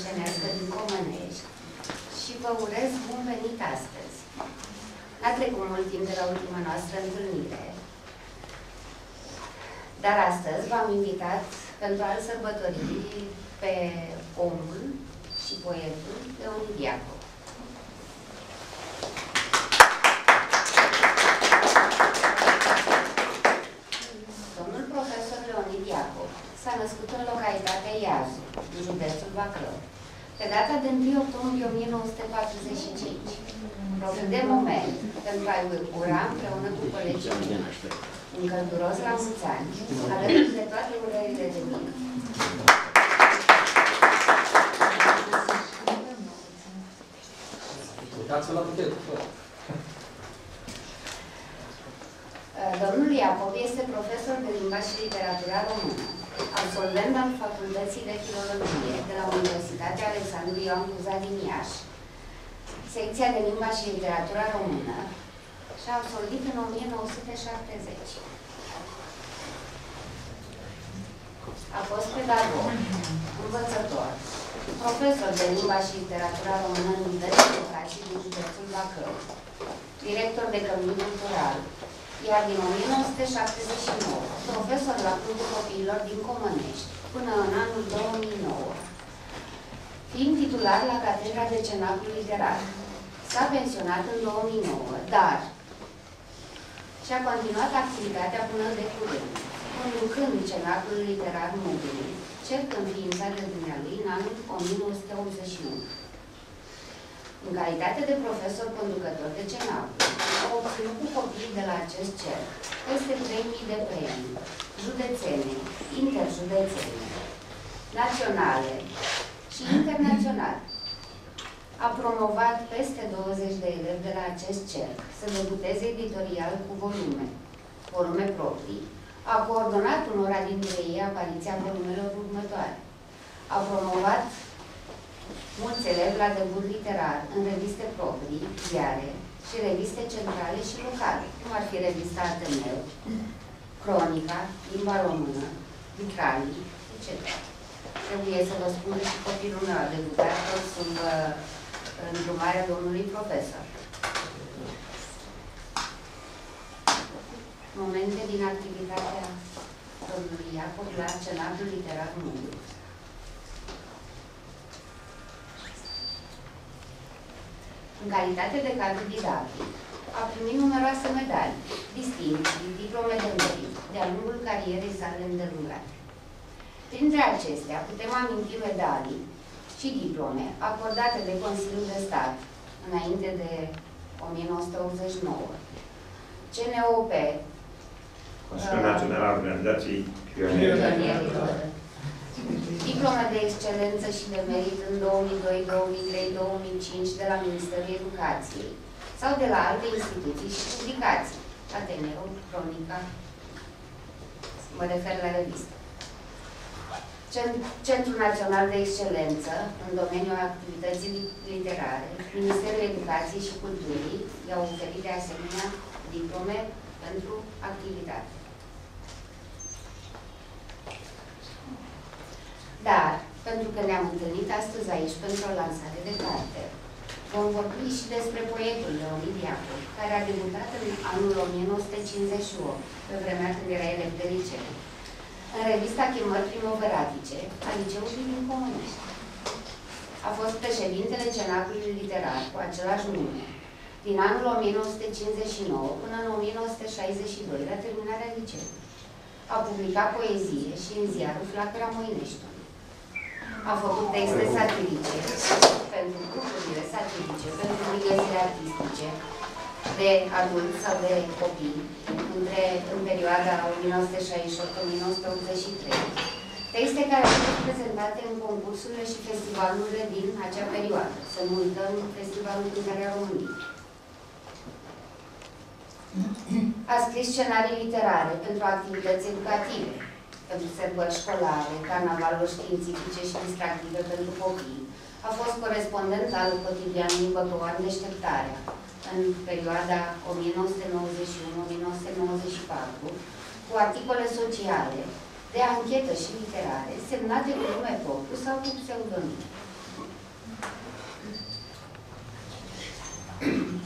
Cărășenească din Comănești și vă urez bun venit astăzi. N-a trecut mult timp de la ultima noastră întâlnire, dar astăzi v-am invitat pentru a-l sărbători pe omul și poetul Leonid Iacob. Domnul profesor Leonid Iacob s-a născut în localitatea Iași, în județul Bacău, pe data de 1 octombrie 1945. Profit de moment pentru a-i ura împreună cu colegii încălduros la mulți ani, alături de toate urările de mică. La domnul Iacob este profesor de limba și literatura română, absolvent al Facultății de Filologie de la Universitatea Alexandru Ioan Cuza din Iași, secția de limba și literatura română, și a absolvit în 1970. A fost pedagog, învățător, profesor de limba și literatura română în Ministerul Educației din județul Bacău, director de cămin cultural, iar din 1979, profesor la Clubul Copiilor din Comănești, până în anul 2009, fiind titular la Catedra de Cenaclul Literar. S-a pensionat în 2009, dar și-a continuat activitatea până de curând, conducând Cenaclul Literar Mobilii, cert înființat de dumnealui în anul 1981. În calitate de profesor conducător de Cenaclu, a obținut cu copiii de la acest cerc peste 3000 de premii, județene, interjudețene, naționale și internaționale. A promovat peste 20 de elevi de la acest cerc să debuteze editorial cu volume proprii, a coordonat unora dintre ei apariția volumelor următoare. A promovat mulți elevi la debut literar în reviste proprii, ziare și reviste centrale și locale, cum ar fi revista Ateneu, Cronica, Limba Română, Vitralii, etc. Trebuie să vă spun că și copilul meu a debutat sub îndrumarea domnului profesor. Momente din activitatea domnului Iacob la Cenaclul Literar Mobilii. În calitate de cadru didactic, a primit numeroase medalii, distincții, diplome de merit, de-a lungul carierei sale îndelungate. Printre acestea, putem aminti medalii și diplome acordate de Consiliul de Stat înainte de 1989, CNOP, Consiliul Național al Organizației Pionierică, diplome de excelență și de merit în 2002, 2003, 2005 de la Ministerul Educației sau de la alte instituții și publicații, Ateneu, Cronica, mă refer la revistă. Centrul Național de Excelență în domeniul activității literare, Ministerul Educației și Culturii i-au oferit de asemenea diplome pentru activitate. Dar, pentru că ne-am întâlnit astăzi aici pentru o lansare de carte, vom vorbi și despre poetul Leonid Iacob, care a debutat în anul 1958, pe vremea când era elev de liceu, în revista Chimări Primogăratice, a liceului din Comănești. A fost președintele Cenaclului Literar, cu același nume, din anul 1959 până în 1962, la terminarea liceului. A publicat poezie și în ziarul Flacăra Moinești. A făcut texte satirice pentru grupurile satirice, pentru ghiezile artistice, de adulți sau de copii, în perioada 1968-1983. Texte care au fost prezentate în concursurile și festivalurile din acea perioadă. Să nu uităm Festivalul Cântarea României. A scris scenarii literare pentru activități educative, pentru sărbări școlare, carnavaluri științifice și distractive pentru copii. A fost corespondent al cotidianului Băcăuan Deșteptarea, în perioada 1991-1994, cu articole sociale, de anchetă și literare, semnate cu nume propriu sau cu pseudonim.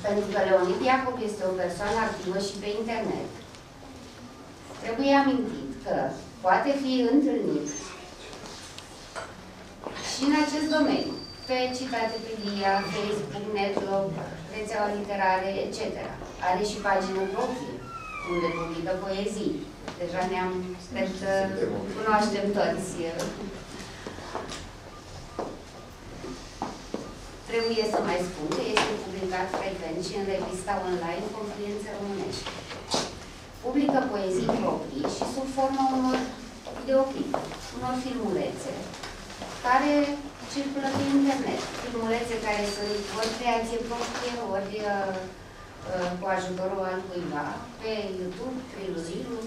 Pentru că Leonid Iacob este o persoană activă și pe internet, trebuie amintit că poate fi întâlnit și în acest domeniu, pe Citatefilia, Facebook, Netlog, rețeaua literare, etc. Are și pagină proprie, unde publică poezii. Deja ne-am, sper că cunoaștem toți. Trebuie să mai spun că este publicat frecvent și în revista online Confluența Românească. Publică poezii proprii și sub forma unor videoclipuri, unor filmulețe, care circulă pe internet. Filmulețe care sunt ori creație proprie, ori cu ajutorul altcuiva, pe YouTube, prin Zilul.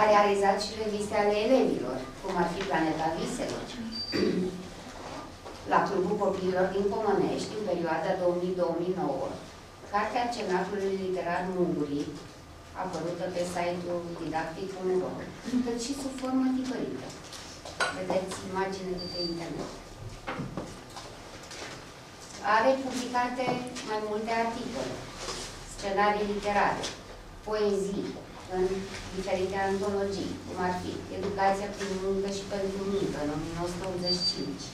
A realizat și reviste ale elevilor, cum ar fi Planeta Viselor, la Clubul Copiilor din Comănești, în perioada 2000-2009, cartea Cenaclului Literar Mungurii, apărută pe site-ul didactic.com.br, cât și sub formă tipărită. Vedeți imagine de pe internet. Are publicate mai multe articole, scenarii literare, poezii, în diferite antologii, cum ar fi Educația prin muncă și pentru muncă, în 1985,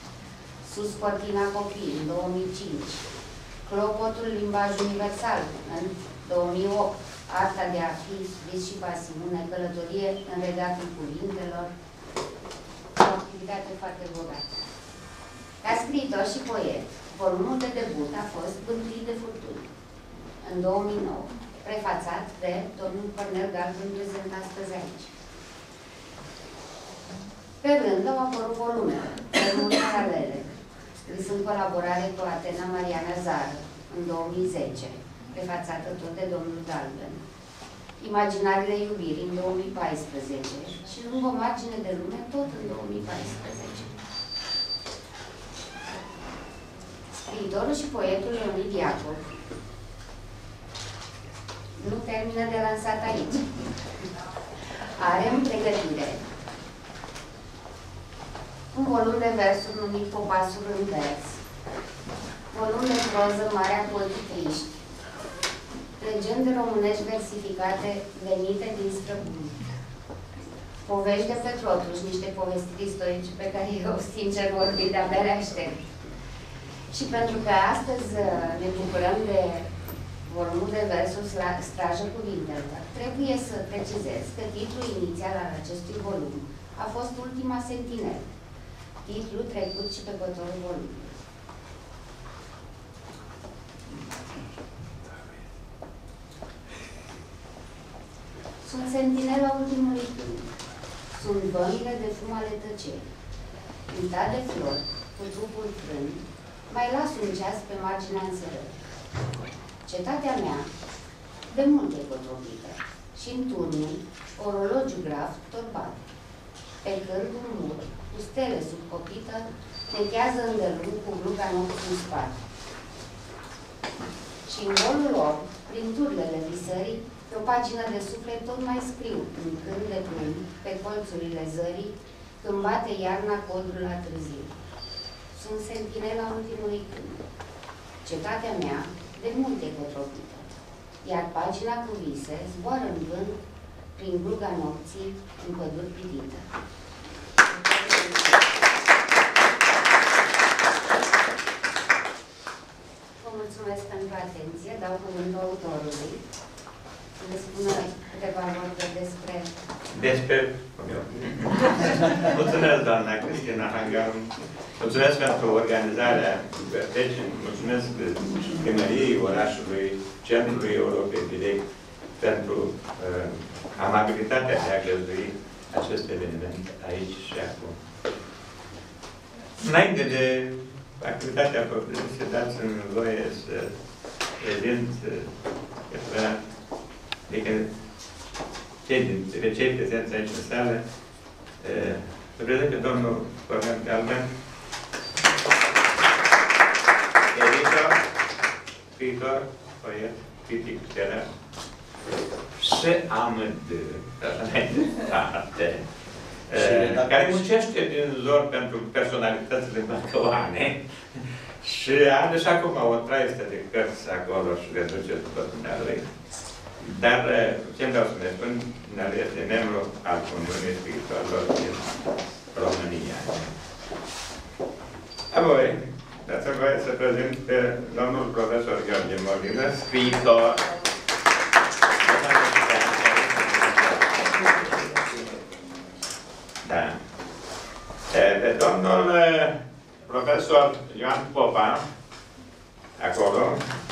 Sus cortina copil, în 2005, Clopotul limbaj universal, în 2008, Arta de a fi, vis și pasiune, călătorie în regatul cuvintelor, o activitate foarte bogată. Ca scriitor și poet, volumul de debut a fost Pânzrii de furtuni, în 2009, prefațat de domnul Cornel Galben, prezent astăzi aici. Pe rând au apărut volumele, volumul paralele, scris în colaborare cu Atena Mariana Zară, în 2010, prefațată tot de domnul Galben, Imaginarii de iubiri, în 2014, și Lung o margine de lume, tot în 2014. Scriitorul și poetul Leonid Iacob nu termină de lansat aici. Are în pregătire un volum de versuri numit Popasuri în verzi, volum de proză Marea Poetitriști, legende românești versificate venite din străbuni, povești de pe Trotruș, niște povestiri istorice pe care eu, sincer vorbit, de-abia le aștept. Și pentru că astăzi ne bucurăm de volumul de versuri la Straja cuvintelor, trebuie să precizez că titlul inițial al acestui volum a fost Ultima sentinelă, titlul trecut și pe pătorul volumului. Sunt sentinela ultimului timp, sunt băile de fum ale tăcerii, uitat de flori, cu trupul frânt, mai las un ceas pe marginea înțelării. Cetatea mea, de mult e potrobită, și în turnul, orologiul grav tot bate. Pe când un mur, cu stele subcopită, nechează îndelung cu gluga nopții în spate. Și în golul lor, prin turlele visării, pe o pagină de suflet tot mai scriu, în când de plâng, pe colțurile zării, când bate iarna codul la târziu. Sunt sentinela ultimului când. Cetatea mea, de multe cotropită, iar pagina cu vise zboară în vânt prin gluga nopții în păduri privită. Vă mulțumesc pentru atenție, dau cuvântul autorului să ne spună câteva vorbe despre... Mulțumesc, doamna Cristina Hangaru. Mulțumesc pentru organizarea bibliotecii, mulțumesc primăriei orașului, Centrului Europei Direct, pentru amabilitatea de a găzdui acest eveniment aici și acum. Înainte de activitatea propriu-zisă, să dați-mi voie să prezint câteva, adică cei dintre cei prezenți aici în sală, să prezint pe domnul Fabian Anton, editor, scriitor, poet, critic literar și amândoi, care muncește din zor pentru personalitățile bacăuane și are și acum o traistă de cărți acolo și le duce după dumnealui. Dar ce vreau să ne spun, dumnealui este membru al Comunului Scriitorilor din România. Apoi, dați-mi voie să prezint pe domnul profesor Gheorghe Molină, scriitor. Da. Pe domnul profesor Ioan Popa, acolo,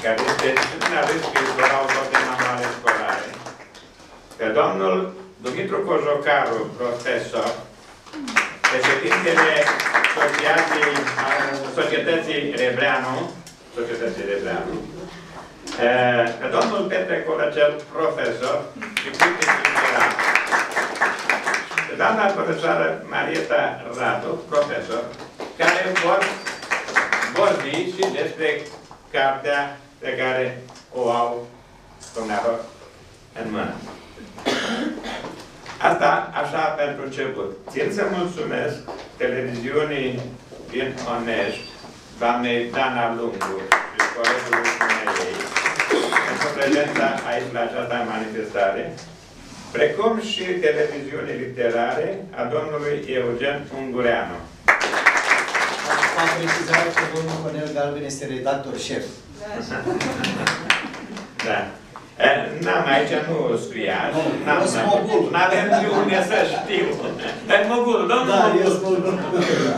care este jurnalist scriitor, autor de manuale școlare. Pe domnul Dumitru Cojocaru, profesor, președintele Societății Rebreanu, pe domnul Petre Colățel, profesor și critic literar. Pe doamna profesoară Marieta Rădu, profesor, care vor vorbi și despre cartea pe care o au dumneavoastră în mână. Asta așa pentru început. Țin să mulțumesc televiziunii din Moinești, doamnei Dana Lungu și colegului ei, pentru prezența aici la această manifestare, precum și televiziunii literare a domnului Eugen Ungureanu. Am precizat că domnul Cornel Galben este redactor șef. Da. N-am aici, nu o scria. N-am unde să știu. Dar Mogul,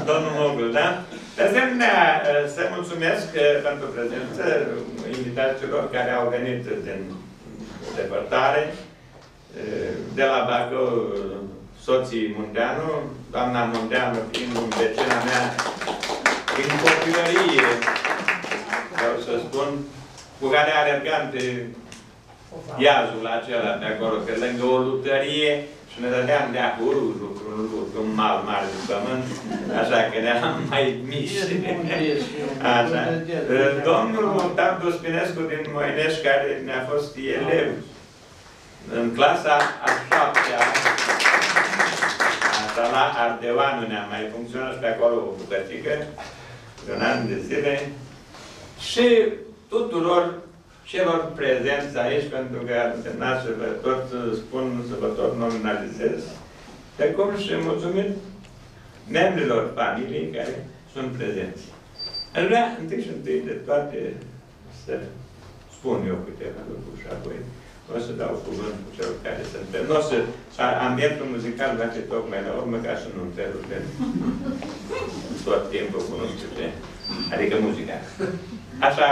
domnul Mogul, da? De asemenea, să mulțumesc pentru prezență invitațiilor care au venit din depărtare, de la Bacău, soții Munteanu, doamna Munteanu, fiind vecina mea, din copilărie, vreau să spun, cu care alergam de iazul acela de acolo, pe lângă o lutărie, și ne dădeam de acolo un mal mare de pământ, așa că ne-am mai mici. Așa. Domnul Octav Duspinescu din Moinești, care ne-a fost elev în clasa a 7-a, asta la Ardeoanu ne-a mai funcționat pe acolo o bucățică, de un an de zile, și tuturor celor prezenți aici, pentru că n-ați să vă tot spun, să vă tot nominalizez, precum și mulțumim membrilor familiei care sunt prezenți. Aș vrea întâi și întâi de toate să spun eu câteva lucruri și apoi o să dau cuvântul celor care sunt pe noi. Ambientul muzical va fi tocmai la urmă, ca să nu întrerupe tot timpul cu nu știu ce. Adică muzica. Așa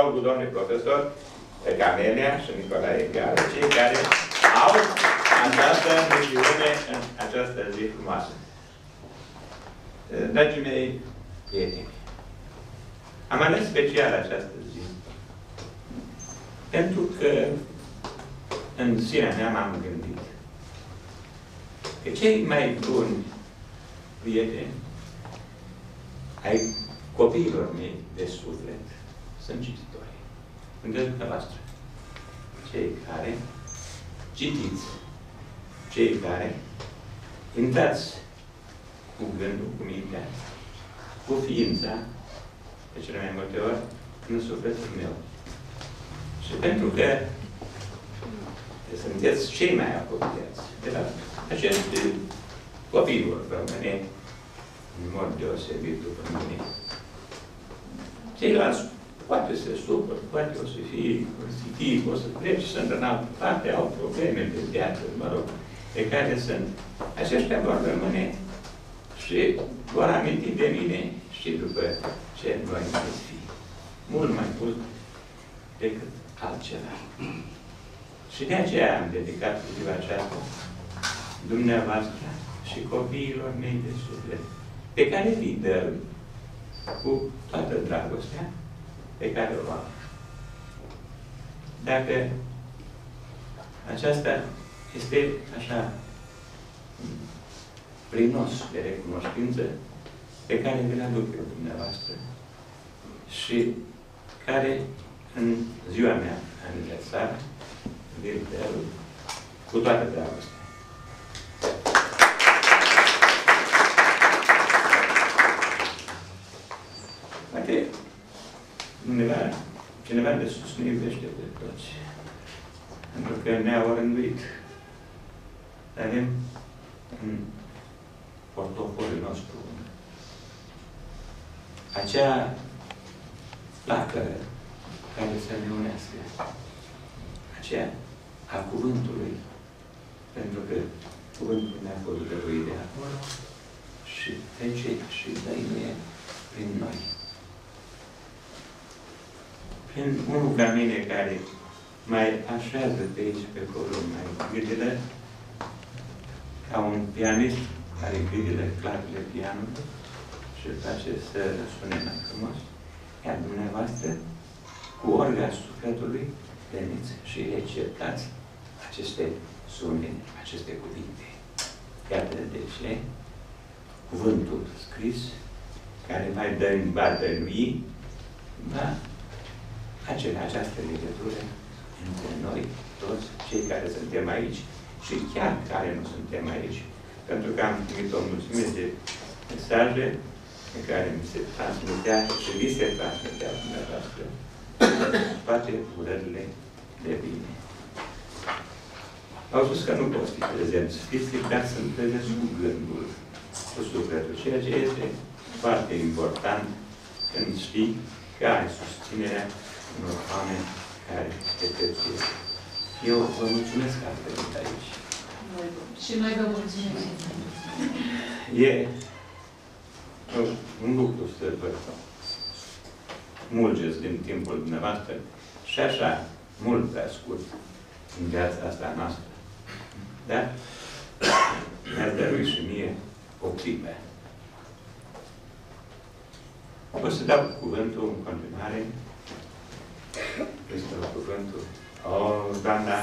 au vrut domnii profesori, Camelia și Nicolae Iorga, cei care au această misiune în această zi frumoasă. Dragii mei prieteni, am ales special această zi pentru că în sinea mea m-am gândit că cei mai buni prieteni ai copiilor mei de suflet sunt cititori. Gândeți dumneavoastră. Cei care citiți, cei care intrați cu gândul, cu mintea, cu ființa, de cele mai multe ori, în sufletul meu. Și pentru că sunteți cei mai apropiați de la aceste copiilor români, în mod deosebit după mine. Ceilalți poate se supără, poate o să fie pozitiv, o să pleci, sunt în altă parte, au probleme de viață, mă rog, pe care sunt. Aceștia vor rămâne și vor aminti de mine și după ce noi veți fi. Mult mai mult decât altceva. Și de aceea am dedicat ziua aceasta dumneavoastră și copiilor mei de suflet, pe care vi dăm cu toată dragostea pe care o am. Dacă aceasta este așa prinos de recunoștință pe care vi-l aduc eu dumneavoastră și care în ziua mea aniversară vi-l dăm cu toată dragostea. ne iubește pe toți. Pentru că ne-a orânduit. Avem în portofoliul nostru acea flacără care să ne unească. Aceea a cuvântului. Pentru că cuvântul ne-a fost dăruit de acolo și trece și dăinuie prin noi. Prin unul ca mine care mai așează pe aici, pe acolo, mai gâdilă, ca un pianist care gâdilă clavele pianului și face să sune mai frumos, iar dumneavoastră, cu orga sufletului, veniți și receptați aceste sune, aceste cuvinte. Iată de ce cuvântul scris, care mai dălui, va face această legătură între noi, toți cei care suntem aici și chiar care nu suntem aici. Pentru că am primit o mulțime de mesaje în care mi se transmitea și vi se transmitea dumneavoastră toate urările de bine. Au spus că nu pot fi prezenți fizic, dar sunt prezenți cu gândul, cu sufletul. Ceea ce este foarte important când știi că ai susținerea unor oameni care te percep. Eu vă mulțumesc că ați venit aici. Și noi vă mulțumim. E un lucru să vă mulgeți din timpul dumneavoastră și așa mult prea scurt în viața asta noastră. Dar mi-ați dăruit și mie o clipă. O să dau cuvântul în continuare. Este cuvântul o doamna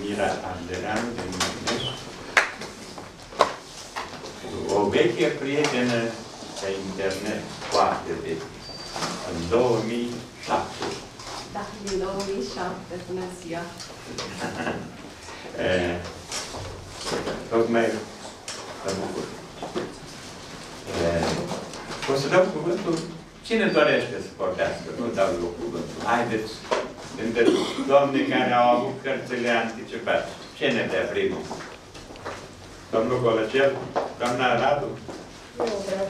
Mira Ardeanu din Moinești. O veche prietenă pe internet, foarte veche. În 2007. Da, din 2007, bună ziua. Tocmai mă bucur. O să dau cuvântul. Cine dorește să vorbească? Nu dau eu cuvântul. Haideți, dintre domnii care au avut cărțile anticipate. Cine de primul? Domnul Colățel? Doamna Radu? Eu vreau.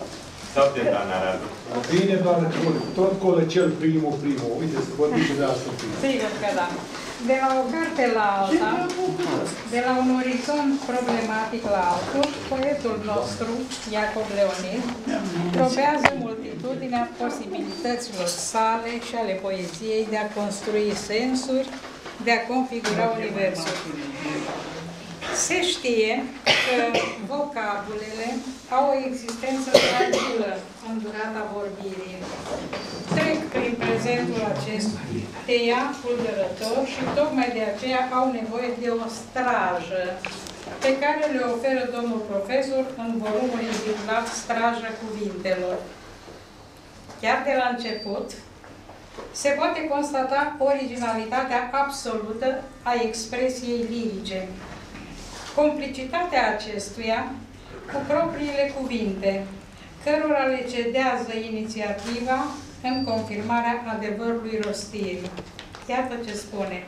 Sau de doamna Radu? Bine, doamnă, tot Colățel primul. Uite, să vorbim și de asta primul. Sigur că da. De la o carte la alta, de la un orizont problematic la altul, poetul nostru, Iacob Leonid, probează multitudinea posibilităților sale și ale poeziei de a construi sensuri, de a configura universul. Se știe că vocabulele au o existență fragilă în durata vorbirii. Trec prin prezentul acesta de ea fulgerător și tocmai de aceea au nevoie de o strajă pe care le oferă domnul profesor în volumul intitulat Straja cuvintelor. Chiar de la început, se poate constata originalitatea absolută a expresiei lirice. Complicitatea acestuia cu propriile cuvinte, cărora le cedează inițiativa în confirmarea adevărului rostirii. Iată ce spune.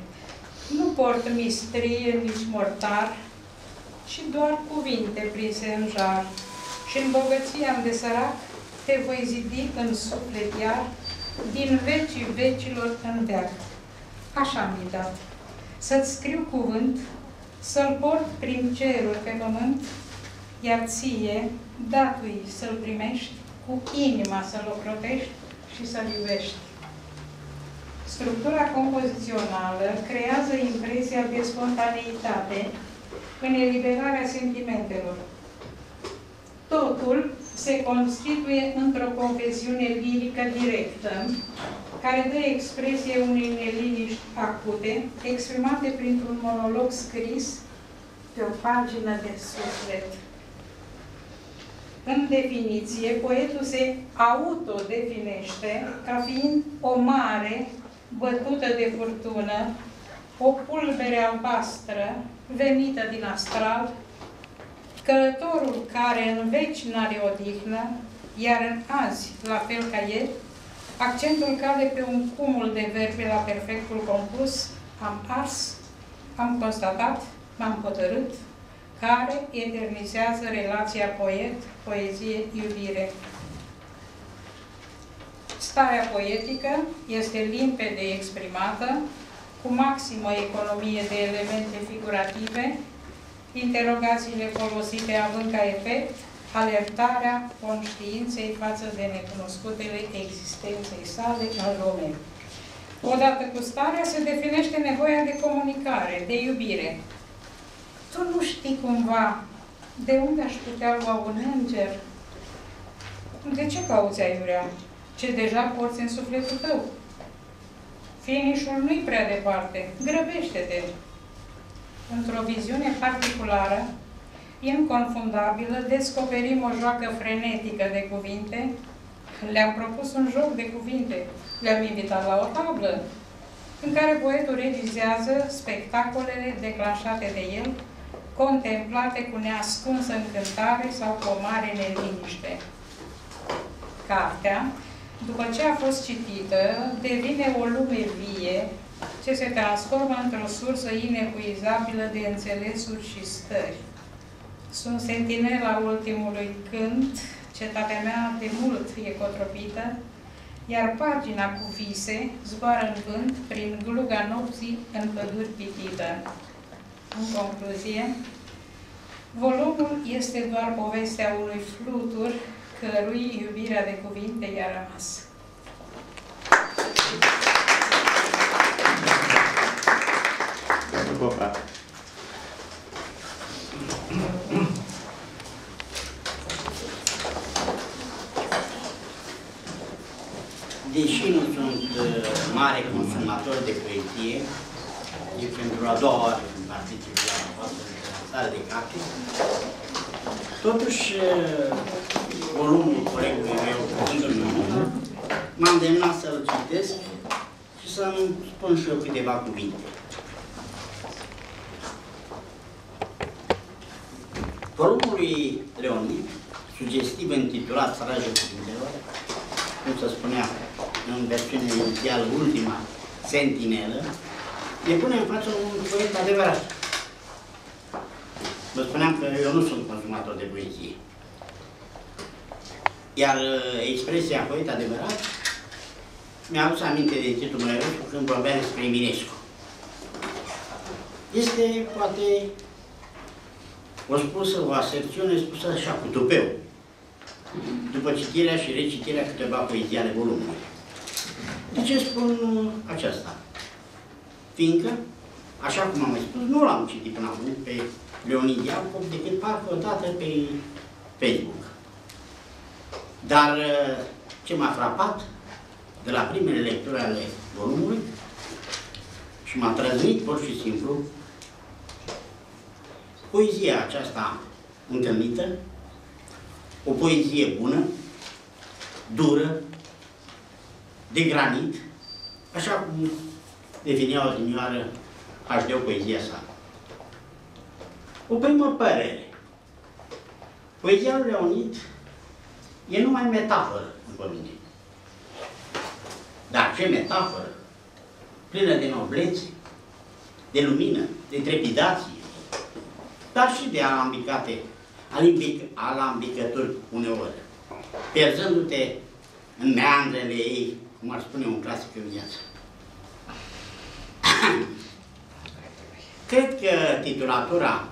Nu port mistrie, nici mortar, ci doar cuvinte prinse în jar. Și în bogăția-mi de sărac te voi zidi în suflet iar, din vecii vecilor în veac. Așa mi-i dat. Să-ți scriu cuvânt, să-l port prin cerul pe pământ, iar ție, datui să-l primești, cu inima să-l ocrotești și să-l iubești. Structura compozițională creează impresia de spontaneitate în eliberarea sentimentelor. Totul se constituie într-o confesiune lirică directă, care dă expresie unei neliniști acute, exprimate printr-un monolog scris pe o pagină de suflet. În definiție, poetul se autodefinește ca fiind o mare bătută de furtună, o pulbere albastră venită din astral, călătorul care în veci n-are odihnă, iar în azi, la fel ca el, Accentul cade pe un cumul de verbe la perfectul compus, am ars, am constatat, m-am hotărât, care eternizează relația poet-poezie-iubire. Starea poetică este limpede exprimată, cu maximă economie de elemente figurative, interogațiile folosite având ca efect alertarea conștiinței față de necunoscutele existenței sale în lume. Odată cu starea se definește nevoia de comunicare, de iubire. Tu nu știi cumva de unde aș putea lua un înger? De ce cauți aiurea? Ce deja porți în sufletul tău? Finișul nu-i prea departe. Grăbește-te! Într-o viziune particulară, inconfundabilă, descoperim o joacă frenetică de cuvinte. Le-am propus un joc de cuvinte. Le-am invitat la o tablă în care poetul regizează spectacolele declanșate de el, contemplate cu neascunsă încântare sau cu o mare neliniște. Cartea, după ce a fost citită, devine o lume vie ce se transformă într-o sursă inepuizabilă de înțelesuri și stări. Sunt sentinela ultimului cânt, cetatea mea de mult e cotropită, iar pagina cu vise zboară în vânt prin gluga nopții în păduri pitită. În concluzie, volumul este doar povestea unui flutur cărui iubirea de cuvinte i-a rămas. Popa. Deși nu sunt mare consumator de poezie, e pentru a doua oară când particip la voastră lansare de carte, totuși volumul colegului meu, cuvântul meu, m-am îndemnat să-l citesc și să-mi spun și eu câteva cuvinte. Volumul lui Leonid, sugestiv intitulat Straja cuvintelor, cum se spunea în versiunea inițială, ultima sentinelă, ne pune în față un poet adevărat. Vă spuneam că eu nu sunt consumator de poezie. Iar expresia poet adevărat mi-a adus aminte de Titul Mărescu când vorbea despre Eminescu. Este, poate, o spusă, o aserțiune spusă așa, cu tupeu, după citirea și recitirea câteva poezii ale volumului. De ce spun aceasta? Fiindcă, așa cum am mai spus, nu l-am citit până acum pe Leonid Iacob, decât parcă o dată pe Facebook. Dar ce m-a frapat de la primele lecturi ale volumului și m-a trăznit pur și simplu poezia aceasta întâlnită, o poezie bună, dură, de granit, așa cum definea odinioară H.D. poezia sa. O primă părere. Poezia lui Leonid e numai metaforă, după mine. Dar ce metaforă? Plină de noblețe, de lumină, de trepidație, dar și de alambicături uneori, pierzându-te în meandrele ei, cum ar spune un clasic în viață. Cred că titulatura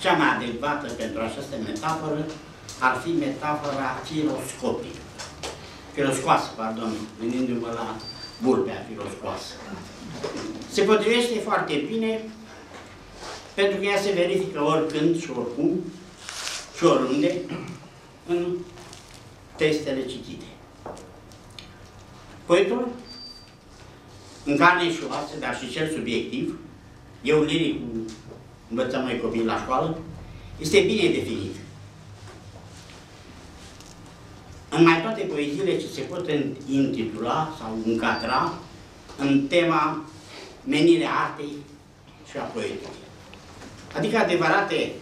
cea mai adecvată pentru această metaforă ar fi metafora filoscoasă, gândindu-mă la vulpea filoscoasă. Se potrivește foarte bine pentru că ea se verifică oricând și oricum și oriunde în textele citite. Poetul, în carne și oase, dar și cel subiectiv, eu liric, învățam noi copii la școală, este bine definit. În mai toate poeziile ce se pot intitula sau încadra în tema menirea artei și a poetului. Adică adevărate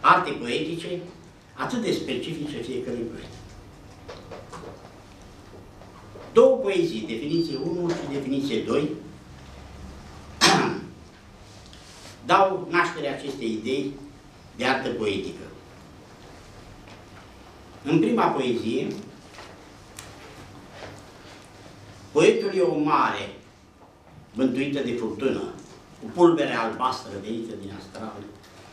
arte poetice, atât de specifice fiecărui poet. două poezii, definiție 1 și definiție 2, dau naștere acestei idei de artă poetică. În prima poezie, poetul e o mare bântuită de furtună, cu pulbere albastră venită din astral.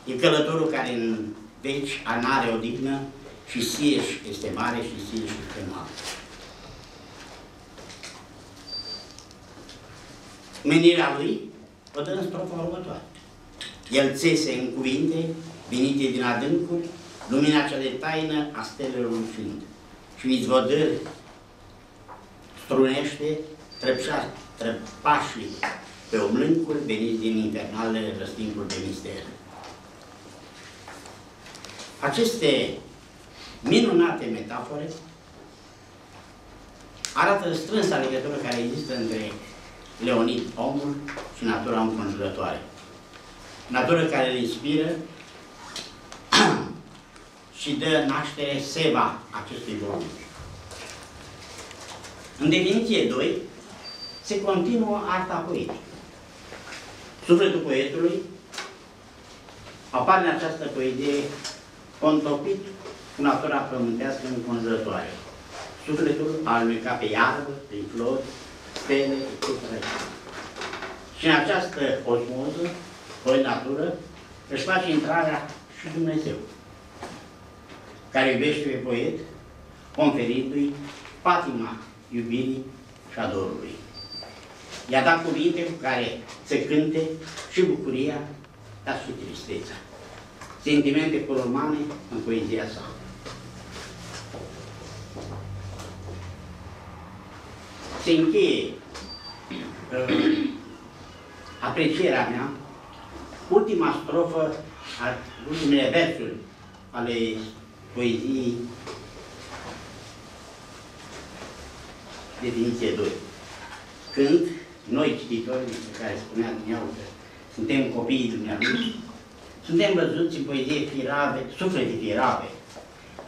E călătorul care în veci anare odihnă și Sieș este mare și Sieș este mare. Menirea lui o dă în strofa următoare. El țese în cuvinte venite din adâncuri lumina cea de taină a stelelor lucind și izvodări strunește trăpașii pe umlâncul veniți din infernalele răstimpul de mister. Aceste minunate metafore arată strânsa legătură care există între Leonid, omul, și natura înconjurătoare. Natură care îl inspiră și dă naștere seva acestui om. În definiție 2 se continuă arta poetică. Sufletul poetului apare în această poezie contopit cu natura pământească înconjurătoare. Sufletul a alunecat pe iarbă, prin flori, stele, etc. Și în această osmoză, o natură, își face intrarea și Dumnezeu, care iubește pe poet, conferindu-i patima iubirii și a dorului. I-a dat cuvinte cu care se cânte și bucuria, dar și tristețea. Sentimente colomane în poezia sa. Se încheie aprecierea mea, ultima strofă, ultimele versuri ale poeziei definiție 2. Când noi, cititorii despre care spunea dumneavoastră că suntem copiii dumneavoastră, suntem văzuți în poezie firave, suflete firave,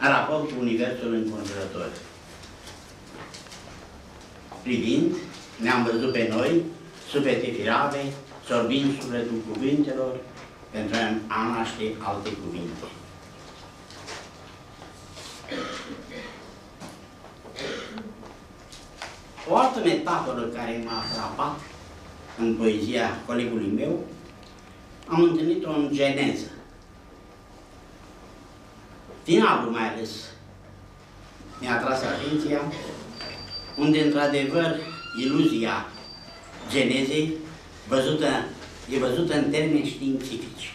în raport cu universul înconjurător. Privind, ne-am văzut pe noi, suflete firave, sorbind sufletul cuvintelor pentru a naște alte cuvinte. O altă metaforă care m-a atrapat în poezia colegului meu, am întâlnit-o în geneză. Finalul mai ales mi-a atras atenția, unde într-adevăr iluzia genezei e văzută în termeni științifici.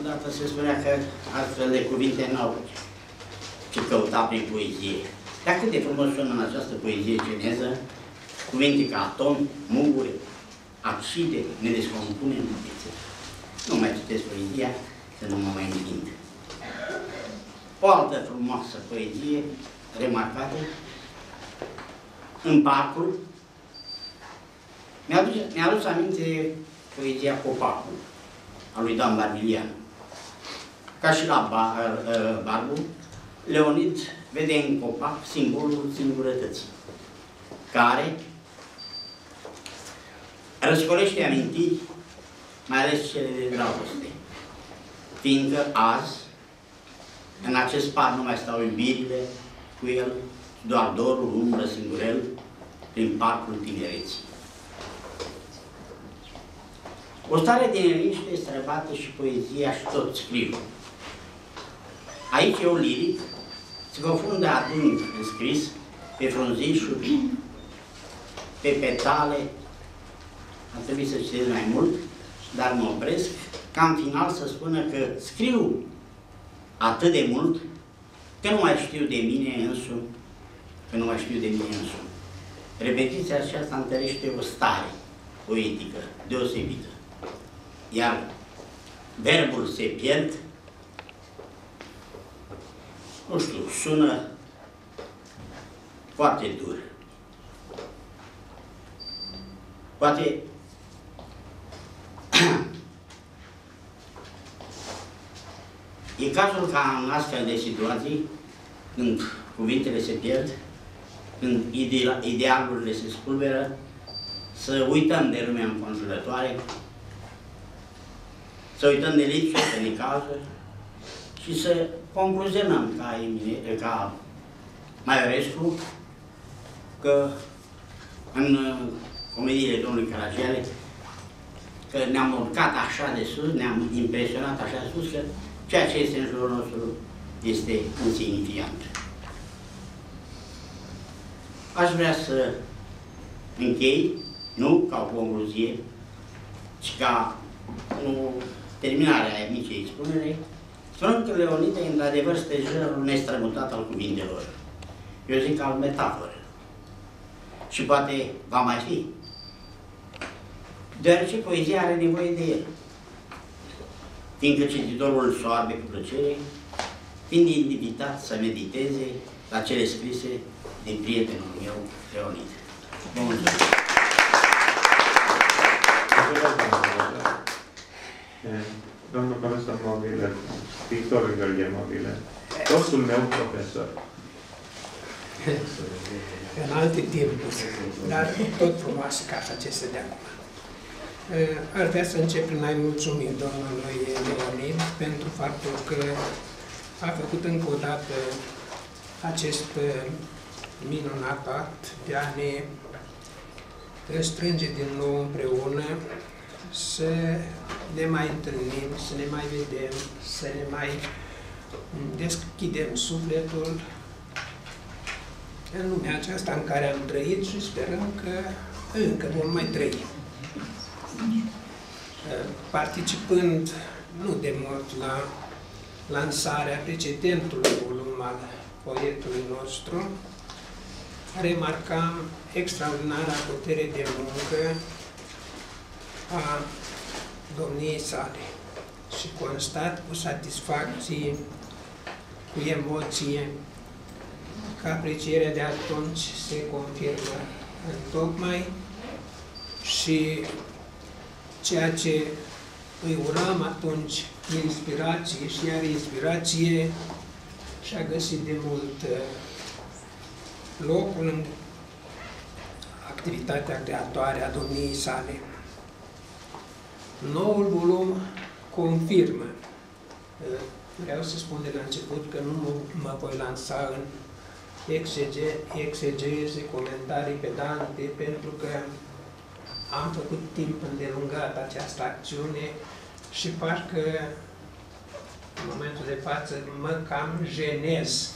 Odată se spunea că astfel de cuvinte n-au ce căuta prin poezie. Dar cât de frumos sună în această poezie geneză cuvinte ca atom, muguri, abside, ne descompune în piețe. Nu mai citesc poezia, să nu mă mai întind. O altă frumoasă poezie remarcată în parcul mi-a adus aminte poezia Copacul, a lui Dan Barbilian. Ca și la Barbu, Leonid vede în copac simbolul singurătății, care răscolește amintiri, mai ales cele de dragoste, fiindcă azi, în acest par nu mai stau iubirile cu el, doar dorul umbră singurel prin parcul tinereții. O stare de neliniște străbate și poezia și tot scriu. Aici eu liric se confundă adânc în scris pe frunzișuri, pe petale. Ar trebui să citesc mai mult, dar mă opresc ca în final să spună că scriu atât de mult că nu mai știu de mine însumi, Repetiția aceasta întărește o stare poetică deosebită. Iar verbul se pierd, nu știu, sună foarte dur. Poate e cazul ca în astfel de situații, când cuvintele se pierd, când idealurile se spulberă, să uităm de lumea înconjurătoare, să uităm de lipsuri, de necazuri și să concluzionăm ca Maiorescu că în comediile domnului Caragiale că ne-am urcat așa de sus, ne-am impresionat așa de sus, că ceea ce este în jurul nostru este insignifiant. Aș vrea să închei, nu ca o concluzie, ci ca o terminare a micii expunere, spunând că Leonid e într-adevăr stejarul nestrămutat al cuvintelor. Eu zic al metaforelor. Și poate va mai fi. Deoarece poezia are nevoie de el. Fiindcă cititorul îl soarbe cu plăcere, fiind invitat să mediteze la cele scrise de prietenul meu, Leonid. Vă mulțumesc! Domnul profesor Mobile, pictorul Gheorghe Mobile, totul meu profesor. În alte timpuri, dar tot frumoase ca aceste de acum. Ar vrea să încep prin a-i mulțumi domnului Leonid pentru faptul că a făcut încă o dată acest minunat act de a ne strânge din nou împreună, să ne mai întâlnim, să ne mai vedem, să ne mai deschidem sufletul în lumea aceasta în care am trăit și sperăm că încă vom mai trăi. Participând nu de mult la lansarea precedentului volum al poetului nostru, remarcam extraordinara putere de muncă a domniei sale și constat cu satisfacție, cu emoție, că aprecierea de atunci se confirmă întocmai și ceea ce îi uram atunci inspirație și are inspirație și a găsit de mult locul în activitatea creatoare a domniei sale. Noul volum confirmă. Vreau să spun de la început că nu mă voi lansa în exegeze, comentarii pedante, pentru că am făcut timp îndelungat această acțiune și parcă, în momentul de față, mă cam jenez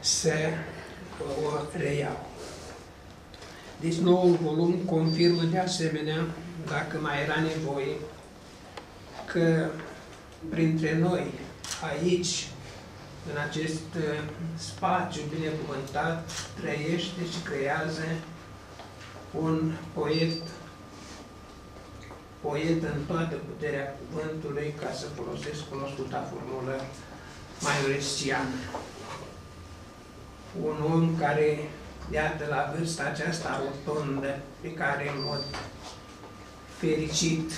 să o reiau. Deci noul volum confirmă de asemenea, dacă mai era nevoie, că printre noi, aici, în acest spațiu binecuvântat, trăiește și creează un poet în toată puterea cuvântului, ca să folosesc cunoscuta formulă maioresciană. Un om care, iată, la vârsta aceasta rotundă, pe care în mod fericit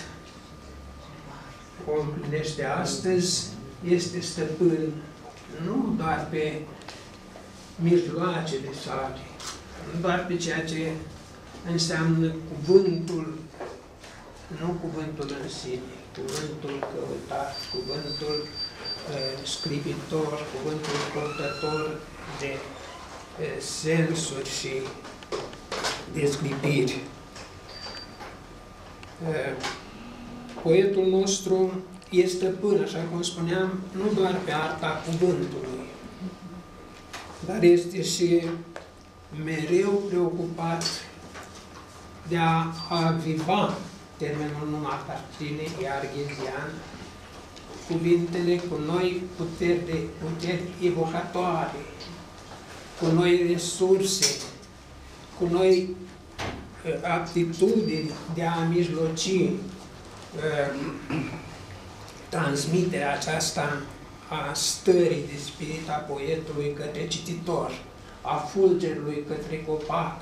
o împlinește astăzi, este stăpân nu doar pe mijloacele sale, nu doar pe ceea ce înseamnă cuvântul, nu cuvântul în sine, cuvântul căutat, cuvântul scriitor, cuvântul căutător de sensuri și descripiri. Poetul nostru este până, așa cum spuneam, nu doar pe arta cuvântului, dar este și mereu preocupat de a aviva, termenul nu aparține, e arghezian, cuvintele cu noi puteri evocatoare, cu noi resurse, cu noi aptitudini de a mijloci transmiterea aceasta a stării de spirit a poetului către cititor, a fulgerului către copac,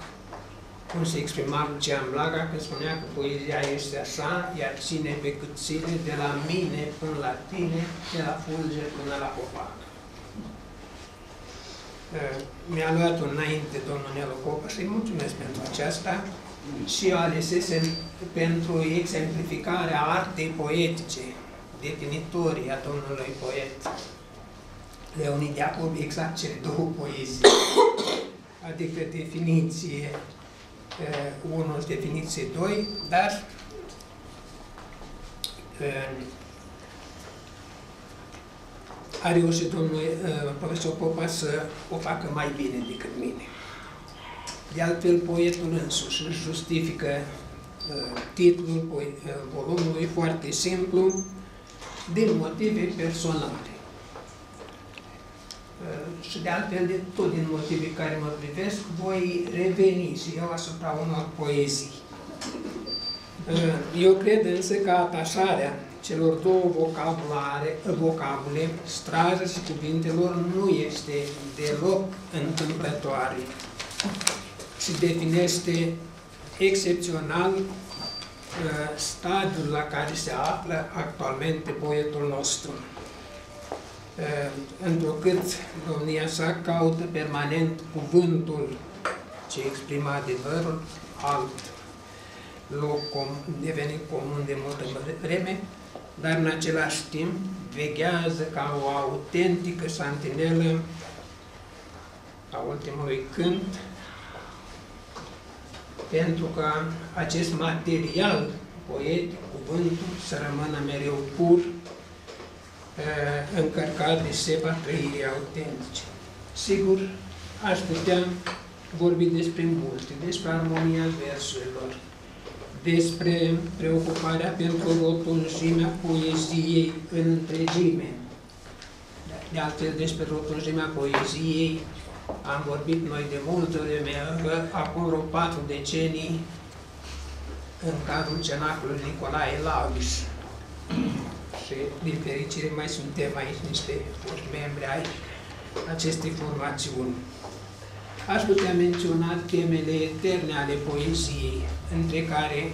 cum se exprima Lucian Blaga când spunea că poezia este așa, ea ține pe cât ține, de la mine până la tine, de la fulger până la copac. mi-a luat înainte domnul Nelu Popa și îi mulțumesc pentru aceasta și eu alesesem pentru exemplificarea artei poetice, definitorii a domnului poet Leonid Iacob, exact cele două poezii, adică definiție 1 și definiție 2, dar a reușit domnul profesor Popa să o facă mai bine decât mine. De altfel, poetul însuși își justifică titlul volumului foarte simplu, din motive personale. Și de altfel, de tot din motive care mă privesc, voi reveni și eu asupra unor poezii. Eu cred însă că atașarea celor două vocabule, strajă și cuvintelor, nu este deloc întâmplătoare și definește excepțional stadiul la care se află actualmente poetul nostru, întrucât domnia sa caută permanent cuvântul ce exprimă adevărul alt, loc devenit comun de multă vreme, dar în același timp veghează ca o autentică santinelă a ultimului cânt, pentru ca acest material poetic, cuvântul, să rămână mereu pur, încărcat de seva trăirii autentice. Sigur, aș putea vorbi despre multe, despre armonia versurilor, despre preocuparea pentru rotunjimea poeziei în întregime. De altfel, despre rotunjimea poeziei am vorbit noi de multă vreme, acum vreo 4 decenii, în cadrul Cenaclului Nicolae Labiș. Și, din fericire, mai suntem aici niște foști membri ai acestei formațiuni. Aș putea menționa temele eterne ale poeziei, între care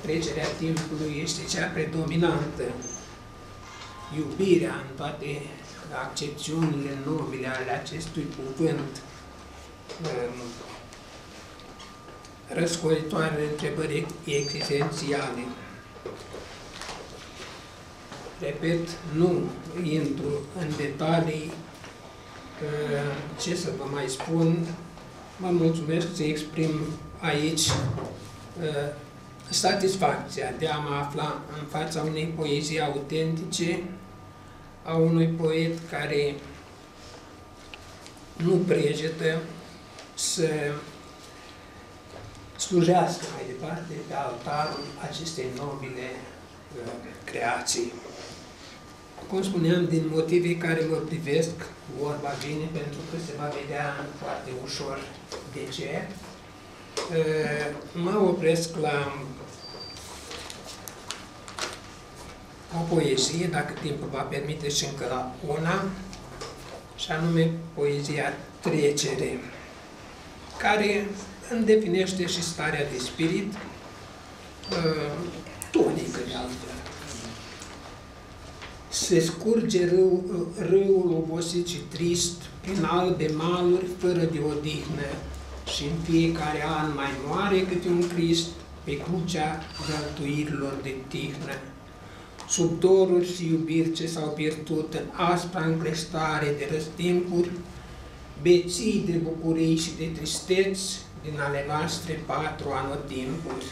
trecerea timpului este cea predominantă. Iubirea, în toate accepțiunile nobile ale acestui cuvânt, răscolitoare întrebări existențiale. Repet, nu intru în detalii, ce să vă mai spun, mă mulțumesc să exprim aici satisfacția de a mă afla în fața unei poezii autentice, a unui poet care nu prejetă să slujească mai departe pe altarul acestei nobile creații. Cum spuneam, din motive care mă privesc, vorba vine pentru că se va vedea foarte ușor de ce. Mă opresc la o poezie, dacă timpul va permite, și încă la una, și anume poezia Trecere, care îmi definește și starea de spirit, tonică de altfel. Se scurge râul obosit și trist prin albe maluri fără de odihnă și în fiecare an mai moare câte un Crist pe crucea dăltuirilor de tihnă. Sub doruri și iubiri ce s-au pierdut în aspra încleștare de răstimpuri, beții de bucurii și de tristeți din ale noastre 4 anotimpuri.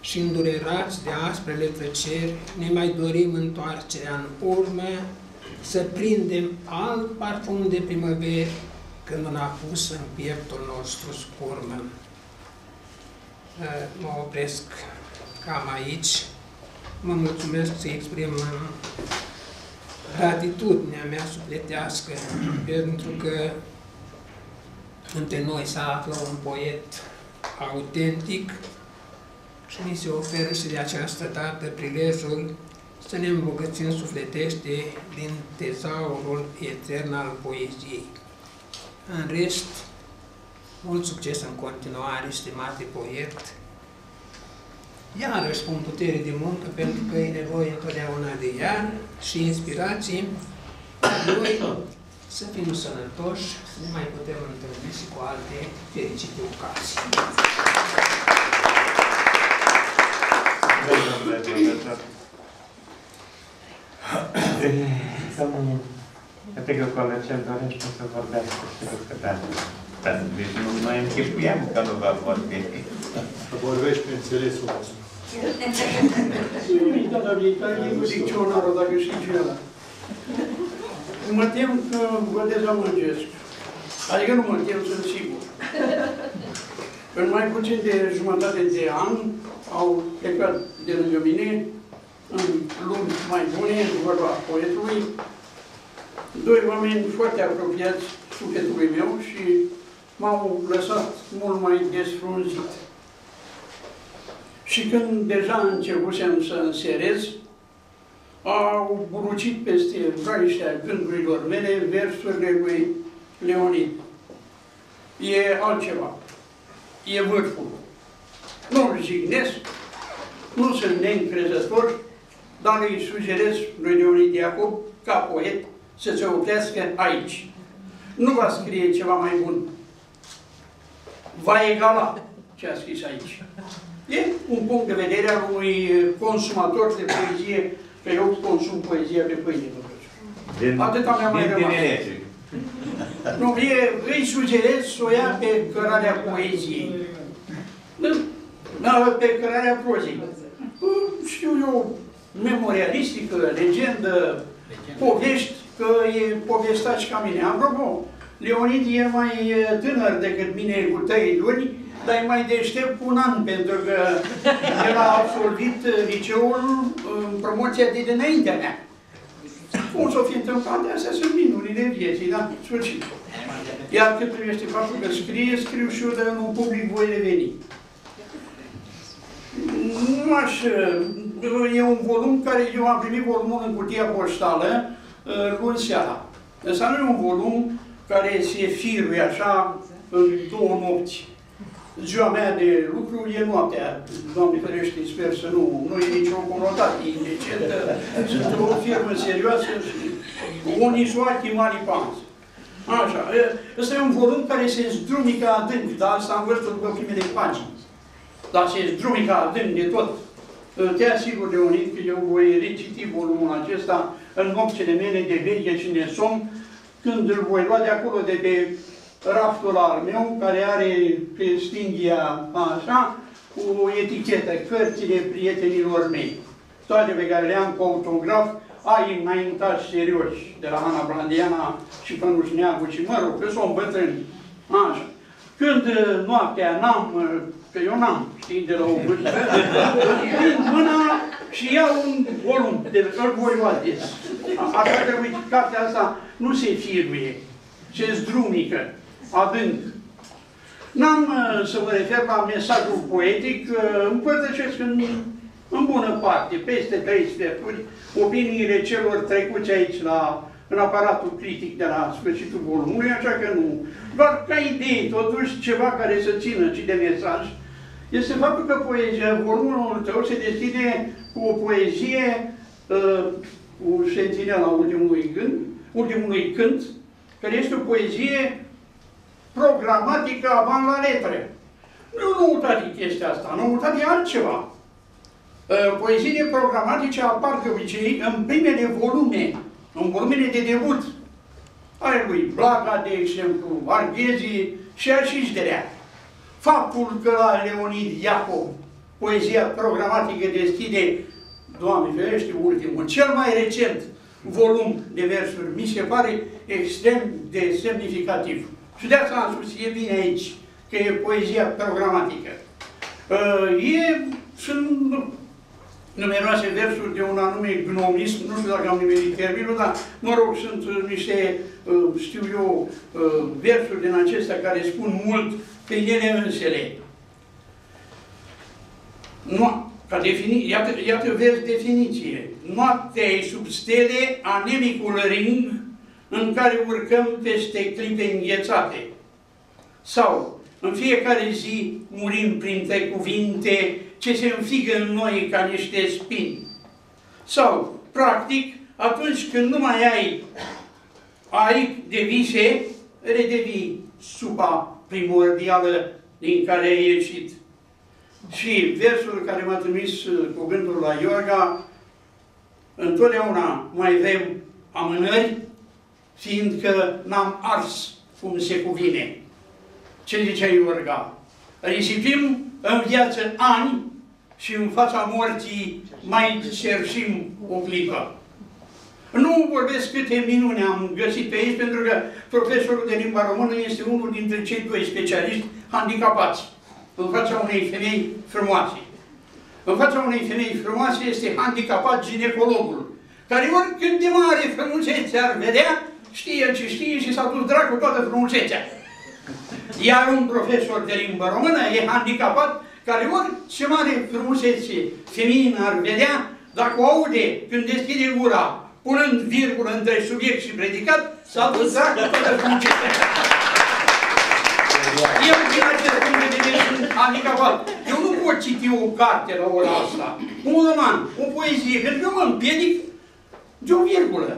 Și îndurerați de asprele tăceri, ne mai dorim întoarcerea în urmă, să prindem alt parfum de primăveri, când un apus în pieptul nostru scurmă. Mă opresc cam aici. Mă mulțumesc să exprim gratitudinea mea sufletească, pentru că între noi se află un poet autentic, și ni se oferă și de această dată prilejul să ne îmbogățim sufletește din tezaurul etern al poeziei. În rest, mult succes în continuare, stimate poet. Iarăși pun putere de muncă, pentru că e nevoie întotdeauna de ea și inspirații. Noi să fim sănătoși, să ne mai putem întâlni și cu alte fericite ocazii. Domnule Petre Colățel, dorește să vorbească și da, deci nu mai închipuiam că nu va vorbi. Să vorbești pe înțelesul nostru. Nimic, dar e cu dicționarul, dacă știi ce ăla. Mă tem că vă dezamăgesc. Adică nu mă tem, sunt sigur. În mai puțin de jumătate de an au plecat de lângă mine, în lumi mai bune, în vorba poetului, doi oameni foarte apropiați sufletului meu și m-au lăsat mult mai desfrunzit. Și când deja începusem să înserez, au burucit peste vraiștea gândurilor mele versurile lui Leonid. E altceva. E vârful. Nu-l jignesc, nu sunt neîncrezător, dar îi sugerez lui Leonid Iacob, ca poet, să se oprească aici. Nu va scrie ceva mai bun. Va egala ce a scris aici. E un punct de vedere al unui consumator de poezie, că eu consum poezia pe pâine. Atâta mi-a mai rămas. Nu, îi sugerez să o ia pe cărarea poeziei. Pe cărarea prozei. Știu eu, memorialistică, legendă, povești, că e povestaș ca mine. Apropo, Leonid e mai tânăr decât mine cu 3 luni, dar e mai deștept cu 1 an, pentru că el a absolvit liceul în promoția de dinaintea mea. Cum s-o fi întâmplat? Astea sunt minurile vieții, da? Sfârșit. Iar cât privește faptul că scrie, scriu și eu, dar eu nu public voi reveni. Nu aș... E un volum care eu am primit volumul în cutia poștală, luni seara. Însă nu e un volum care se firuie așa în 2 nopți. Ziua mea de lucru e noaptea. Doamne ferește, sper să nu e nicio conotație indecentă. Sunt o firmă serioasă și unii soachi mari panți. Așa. Ăsta e un volum care se zdrumică adânc, dar asta am văzut după primele pagini. Dar se zdrumică adânc de tot. Te asigur, Leonid, că eu voi reciti volumul acesta în nopțile mele de veche și de somn, când îl voi lua de acolo, de pe raftul al meu, care are pe stinghia așa, cu etichetă, cărțile prietenilor mei. Toate pe care le-am cu autograf, ai înaintași serioși, de la Ana Blandiana și Pănușneagu și, mă rog, că sunt bătrân. Așa. Când noaptea n-am, că eu n-am, știi, de la o vârstă, prind mâna și iau un volum, de îl voi lua des. Așa că, uite, cartea asta nu se firuie, se zdrumică, adânc. N-am să mă refer la mesajul poetic, împărtășesc în bună parte, peste 3 sferturi, opiniile celor trecuți aici la în aparatul critic de la sfârșitul volumului, așa că nu. Doar ca idei, totuși, ceva care să țină și de mesaj, este faptul că poezia, volumul tău se deschide cu o poezie, cu sentinela ultimului cânt, care este o poezie programatică avant la letre. Nu noutate chestia asta, noutate e altceva. Poeziile programatice apar de obicei în primele volume, în volumele de debut, ale lui Blaga, de exemplu, Arghezii și Arșișderea. Faptul că la Leonid Iacob poezia programatică deschide, Doamne ferește, ultimul, cel mai recent volum de versuri, mi se pare extrem de semnificativ. Și de asta am spus, e bine aici, că e poezia programatică. Sunt numeroase versuri de un anume gnomism, nu știu dacă am nimerit terminul, dar, mă rog, sunt niște, știu eu, versuri din acestea care spun mult pe ele însele. Nu, ca definiție, iată vers definiție. Noaptea e sub stele, anemicul ring, în care urcăm peste clipe înghețate. Sau, în fiecare zi murim printre cuvinte ce se înfigă în noi ca niște spini. Sau, practic, atunci când nu mai ai aripi de vise, redevii suba primordială din care ai ieșit. Și versul care m-a trimis cu gândul la Iorga, întotdeauna mai vrem amânări, fiindcă n-am ars cum se cuvine. Ce zicea Iorga? Risipim în viață ani și în fața morții mai cerșim o clipă. Nu vorbesc câte minune am găsit pe aici, pentru că profesorul de limba română este unul dintre cei doi specialiști handicapați în fața unei femei frumoase. În fața unei femei frumoase este handicapat ginecologul, care oricând de mare frumusețe ar vedea, știe ce știe și s-a dus dracu toată frumusețea. Iar un profesor de limba română e handicapat, care orice mare frumusețe feminină ar vedea, dacă o aude când deschide gura, punând virgulă între subiect și predicat, s-a dus dracu toată frumusețea. Eu, din acest punct de vedere, sunt handicapat. Eu nu pot citi o carte la ora asta, un roman, o poezie, pentru că eu mă împiedic de o virgulă.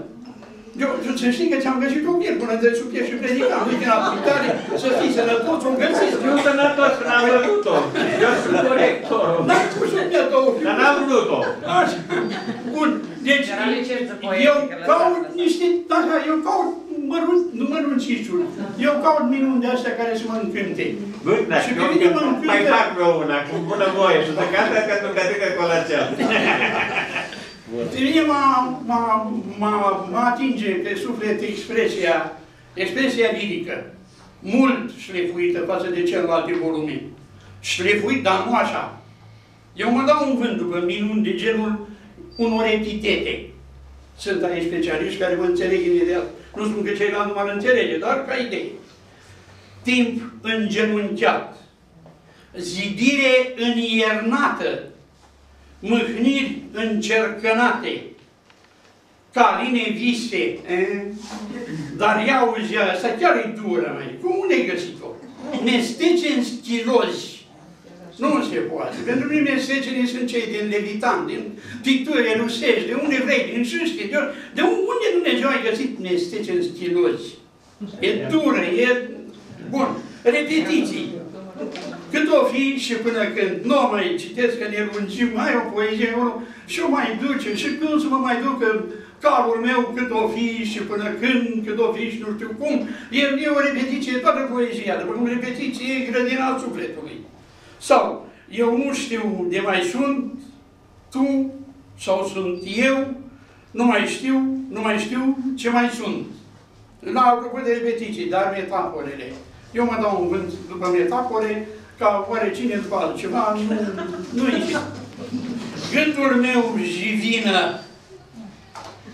Eu să știi că ți-am găsit o virgulă între subiect și predicat. Nu din aplicare, să fii sănătoți, o găsiți. Eu sănătos, n-am vrut-o. Eu sunt corectorul. N-am pus subiect-o. Dar n-am vrut-o. Așa. Bun. Deci, eu caut niște... Așa, eu caut... Nu măruncișuri. Eu caut minuni de astea care să mă încânte. Băi, și pe mine mă încântă... Mai fac vreo una, cu bună voie. Și să cântă că tu cătrică Colățel. Pe mine mă atinge pe suflet expresia lirică. Mult șlefuită față de celelalte volume. Șlefuit, dar nu așa. Eu mă dau un vânt după minuni de genul unor epitete. Sunt aici specialiști care mă înțeleg imediat. Nu spun că ceilalți nu m-ar înțelege, dar ca idee. Timp îngenunchiat, zidire îniernată, mâhniri încercănate, caline vise, dar ia uzi, asta chiar e dură, mai. Cum unde-ai găsit-o? Mestece în stilozi. Nu se poate. Pentru mine mestecele sunt cei din Levitan, din picturile rusești, de unde vrei, din șâșchi, de unde Dumnezeu a găsit mestece în stilozi. E dură, e... Bun. Repetiții. Cât o fi și până când nu mai citesc, că ne lungim, mai o poezie acolo și o mai duce. Și când să mă mai ducă calul meu, cât o fi și până când, cât o fi și nu știu cum. E o repetiție, toată poezia. După cum repetiție e grădina sufletului. Sau, eu nu știu de mai sunt tu, sau sunt eu, nu mai știu ce mai sunt. La apropo de repetiții, dar metaforele. Eu mă dau un vânt după metafore, ca oricine după altceva, nu-i. Gândul meu jivină.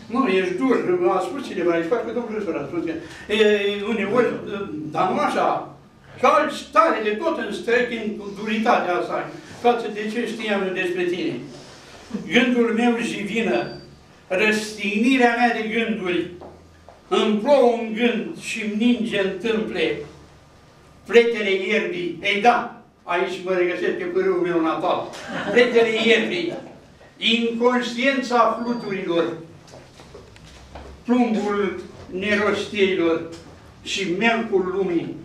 Nu, ești dur, a spus cineva, ești parcă domnul profesor a spus că uneori, dar nu așa. Calci tare de tot în străchin cu duritatea asta, față de ce știam despre tine. Gândul meu jivină, răstignirea mea de gânduri, îmi plouă un gând și-mi ninge în tâmple pletele ierbii. Ei da, aici mă regăsesc pe pârâul meu natal. Pletele ierbii, inconștiența fluturilor, plumbul nerostirilor și melcul lumii.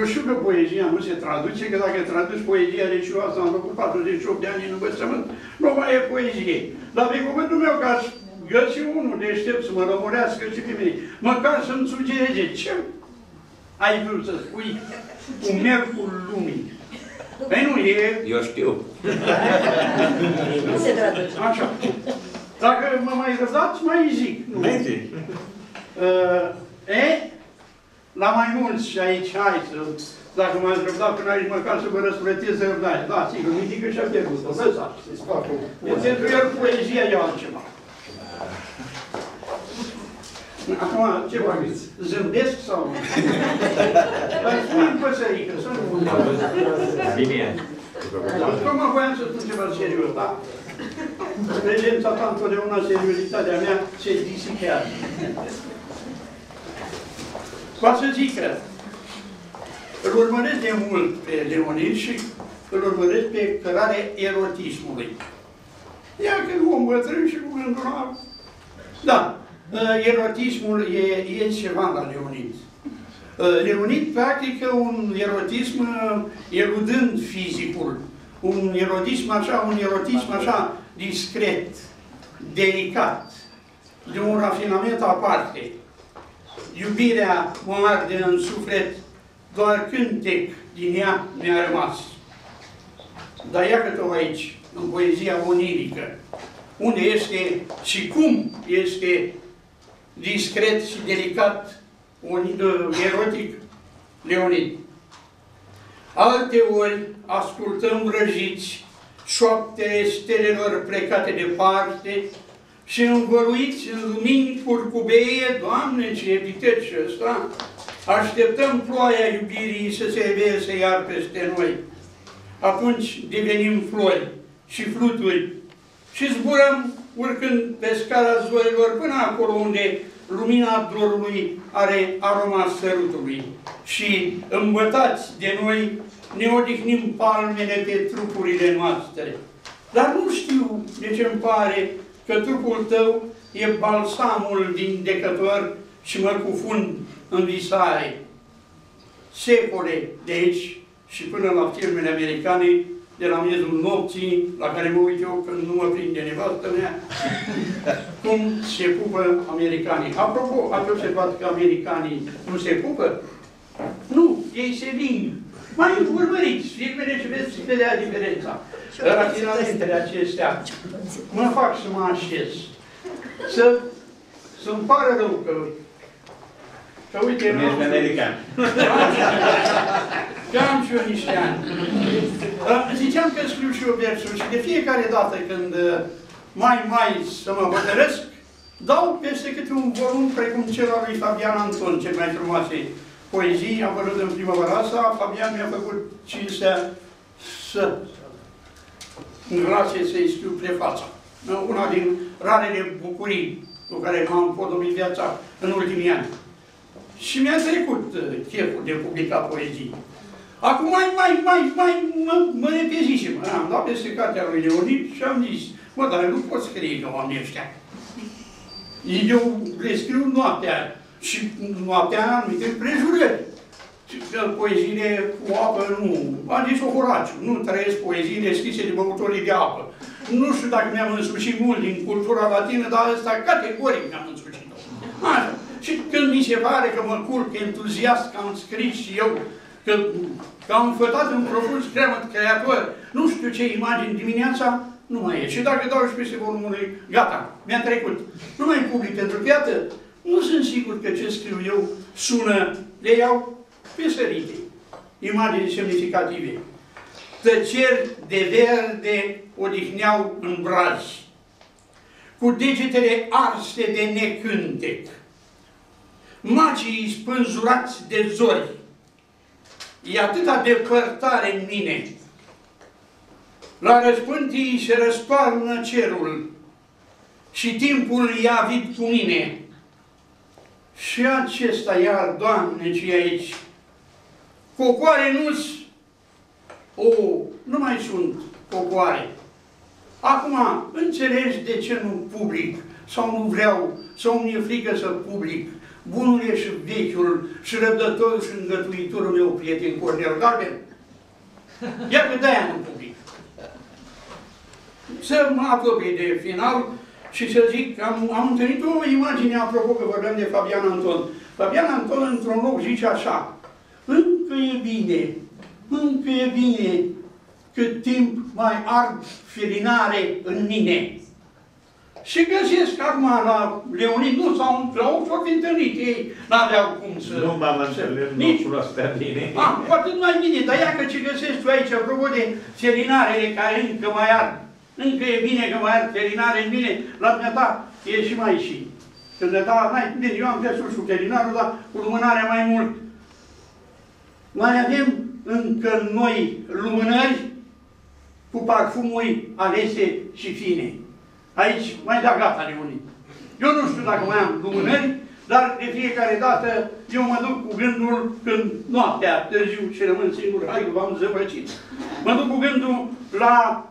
Eu știu că poezia nu se traduce, că dacă traduci poezia, deci eu asta am făcut 48 de ani în învățământ, nu mai e poezie. Dar pe cuvântul meu că aș găsi unul deștept să mă rămurească și pe mine, măcar să-mi sugereze ce ai vrut să spui cu mercul lumii. Păi nu e... Eu știu. Nu se traduce. Așa. Dacă mă mai răbdați, mai zic. La mai mulți și aici, hai să... Dacă m-ați răbdat până aici, măcar să vă răsplătesc să răbdați. Da, sigur, mitică și-a pierdut. Lăsați să-i fac o... Pentru el, poezia e altceva. Acum, ce vorbiți? Zâmbesc sau nu? Dar spune-mi păsărică, să nu mă zâmbesc. Bine. Acum, voiam să spun ceva serios, da? Prezența ta, întotdeauna, seriozitatea mea se disipează. Vreau să zic că îl urmăresc de mult pe Leonid și îl urmăresc pe cărare erotismului. Ia că vom bătrân și cu gândul la... Da, Erotismul e ceva la Leonid. Leonid practică un erotism erudând fizicul. Un erotism așa discret, delicat, de un rafinament aparte. Iubirea mă arde în suflet, doar cântec din ea mi-a rămas. Dar iată-o aici, în poezia onirică, unde este și cum este discret și delicat, erotic, Leonid. Alte ori ascultăm vrăjiți șoaptele stelelor plecate departe și învăluiți în lumini curcubeie, Doamne, ce epiteci și ăsta, așteptăm ploaia iubirii să se verse iar peste noi. Atunci devenim flori și fluturi și zburăm urcând pe scara zorilor până acolo unde lumina dorului are aroma sărutului și, îmbătați de noi, ne odihnim palmele pe trupurile noastre. Dar nu știu de ce îmi pare că trupul tău e balsamul vindecător și mă cufund în visare. Secole de aici și până la filmele americane, de la miezul nopții, la care mă uit eu când nu mă prinde nevastă mea, cum se pupă americanii. Apropo, ați observat că americanii nu se pupă? Nu, ei se ling. Mai urmăriți, filmele și veți vedea diferența. Raționamentele acestea mă fac să mă așez. Să-mi pară rău că... Că uite, nu ești american. Că am și eu niște ani. Ziceam că scriu și eu versuri și de fiecare dată când mai să mă hotărăsc, dau peste câte un volum precum cel al lui Fabian Anton, cel mai frumoase poezii, am văzut în primăvara asta. Fabian mi-a făcut cinstea să îmi place să-i scriu prefața. Una din rarele bucurii cu care m-am împodobit viața în ultimii ani. Și mi-a trecut cheful de publica poezii. Acum mai mă repezisem. Am dat peste cartea lui Leonid și am zis, mă, dar nu pot scrie că oamenii ăștia. Eu le scriu noaptea și noaptea în anumite prejurări. Poeziile cu apă nu. Am zis Horaciu, nu trăiesc poeziile scrise de băutorii de apă. Nu știu dacă mi-am însușit mult din cultura latină, dar asta categoric mi-am însușit-o. Și când mi se pare că mă curc entuziast că am scris și eu, că am fătat în profund screamăt creator, nu știu ce imagini dimineața, nu mai e. Și dacă dau și peste volumul lui, gata, mi-a trecut. Nu mai public pentru că, iată, nu sunt sigur că ce scriu eu sună, le iau pesărite, imagini semnificative. Tăceri de verde odihneau în brazi, cu degetele arse de necântec. Magii spânzurați de zori, e atâta depărtare în mine. La răspântii se răstoarnă cerul și timpul e avid cu mine. Și acesta iar, Doamne, ce aici? Cocoare nu-s? Nu mai sunt cocoare. Acum, înțelegi de ce nu public sau nu vreau sau mi-e frică să public. Bunul e și vechiul, și răbdătorul și îngătuitorul meu prieten, Cornel Galben. Iată de-aia nu public. Să mă apropie de final și să zic că am întâlnit o imagine, apropo că vorbeam de Fabian Anton. Fabian Anton, într-un loc, zice așa: încă e bine, încă e bine, cât timp mai ard felinare în mine. Și găsesc acum la Leonid, nu s-au întâlnit, ei n-aveau cum să... Nu m-am înțeles, nu astea bine. Poate nu mai bine, dar ia că ce găsești tu aici, apropo de felinarele care încă mai ard, încă e bine că mai ard felinare în mine, la dumneata e și mai și. Când le da, bine, eu am versul și felinarul, dar cu lumânarea mai mult. Mai avem încă noi lumânări cu parfumuri alese și fine. Aici mai da gata Leonid. Eu nu știu dacă mai am lumânări, dar de fiecare dată eu mă duc cu gândul, când noaptea târziu și rămân singur, hai că v-am zăvăcit, mă duc cu gândul la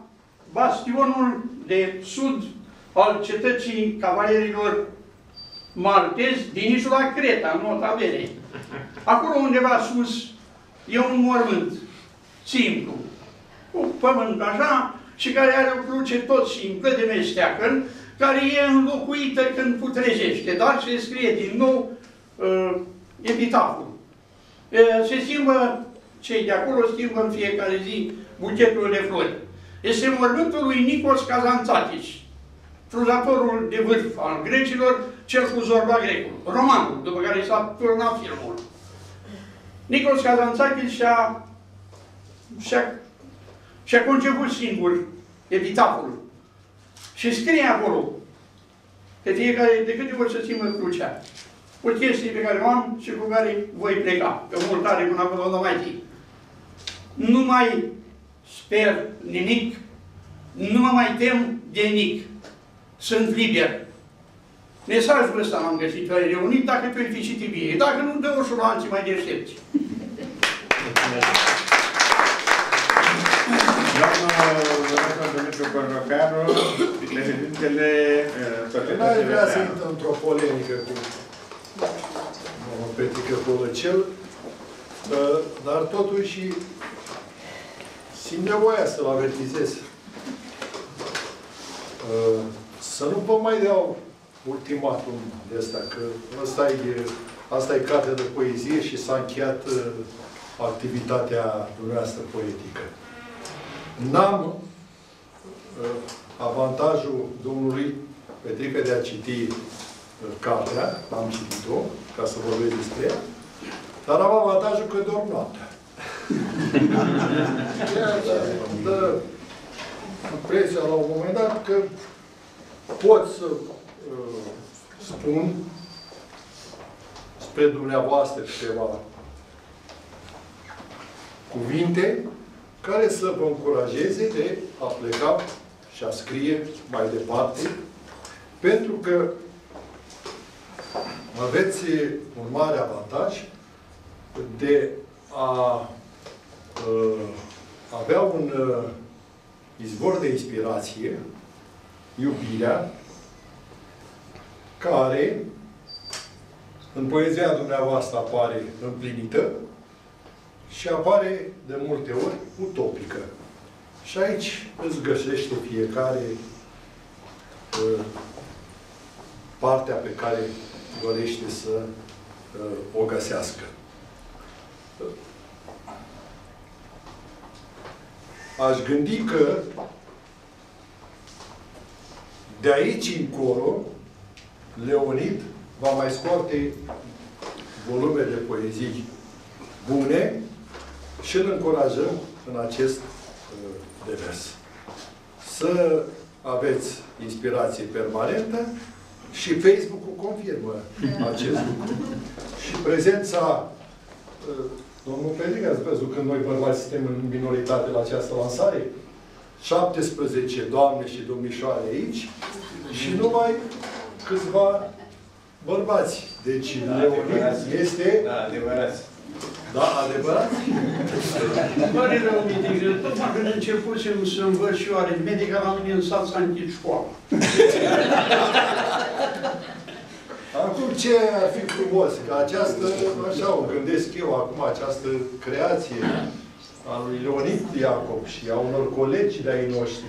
bastionul de sud al cetății cavalerilor maltezi din insula Creta, în nota verei. Acolo undeva sus e un mormânt simplu, cu pământ așa, și care are o cruce tot simplă de mesteacă, care e înlocuită când putrezește, dar se scrie din nou epitaful. Se schimbă, cei de acolo schimbă în fiecare zi buchetul de flori. Este mormântul lui Nikos Kazantzakis, truzatorul de vârf al grecilor, cel cu Zorba grecul, romanul, după care s-a turnat filmul. Nikos Kazantzakis și-a conceput singur epitaful. Și scrie acolo, că fiecare, de câte ori să țină crucea, cu chestii pe care o am și cu care voi pleca, că multare până acolo nu mai zic. Nu mai sper nimic, nu mă mai tem de nimic. Sunt liber. Mesajul ăsta l-am găsit, că ai reunit, dacă te-ai fi citit bine. Dacă nu, dă ușor la alții mai deștepți. N-ar vrea să intră într-o polemică cu Petre Colățel, dar totuși simt nevoia să-l avertizez. Să nu vă mai dau ultimatum de asta, că asta e cartea de poezie și s-a încheiat activitatea dumneavoastră poetică. N-am avantajul domnului Petrică de a citi cartea, am citit-o, ca să vorbesc despre ea, dar am avantajul că dorm noaptea. Dă impresia la un moment dat că pot să spun spre dumneavoastră ceva cuvinte care să vă încurajeze de a pleca și a scrie mai departe, pentru că aveți un mare avantaj de a avea un izvor de inspirație, iubirea, care în poezia dumneavoastră apare împlinită și apare de multe ori utopică. Și aici îți găsește fiecare partea pe care dorește să o găsească. Aș gândi că de aici încolo Leonid va mai scoate volume de poezii bune și îl încurajăm în acest demers. Să aveți inspirație permanentă și Facebook-ul confirmă acest lucru. Și prezența domnul Petrică, ați văzut că noi bărbați suntem în minoritate la această lansare? 17 doamne și domnișoare aici și numai câțiva bărbați. Deci Leonid este... Da, adevărați. Da, adevărat? Pare rău, Mitică, tocmai când începusem să învăț și eu aritmetică, la mine în sat s-a închis școala. Acum ce ar fi frumos, că această, așa o gândesc eu acum, această creație a lui Leonid Iacob și a unor colegi de-ai noștri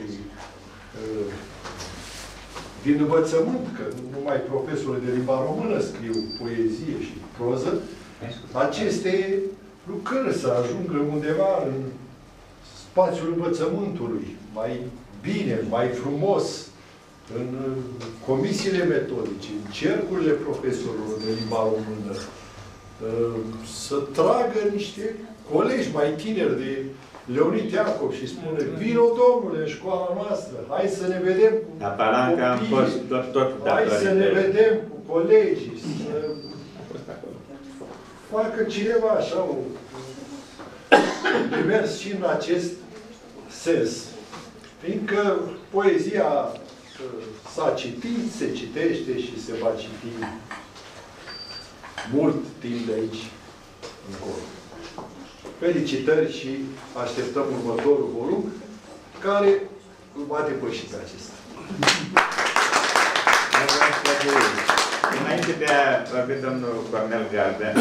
din învățământ, că numai profesorii de limba română scriu poezie și proză, aceste lucrări să ajungă undeva în spațiul învățământului, mai bine, mai frumos, în comisiile metodice, în cercurile profesorilor de limba română, să tragă niște colegi mai tineri de Leonid Iacob și spune, vino domnule, în școala noastră, hai să ne vedem cu copiii, hai să ne vedem cu colegii, să facă cineva așa un demers și în acest sens. Fiindcă poezia s-a citit, se citește și se va citi mult timp de aici încolo. Felicitări și așteptăm următorul volum care îl va depăși pe acesta. Înainte de a vorbi domnul Cornel Gardea,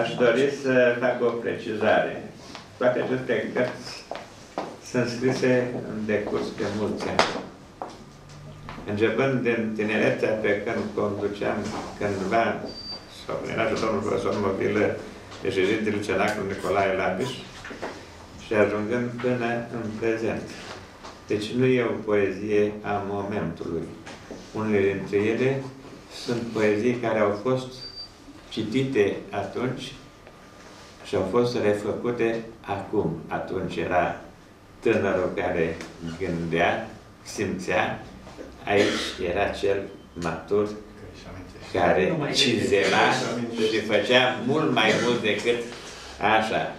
aș dori să fac o precizare. Toate aceste cărți sunt scrise în decurs de mulți ani. Începând din tinerețea pe când conduceam cândva, sau prin ajutorul profesor mobilă, președintele Cenaclului Nicolae Labiș, și ajungând până în prezent. Deci nu e o poezie a momentului. Unele dintre ele sunt poezii care au fost citite atunci și au fost refăcute acum. Atunci era tânărul care gândea, simțea. Aici era cel matur care cizela și făcea mult mai mult decât așa.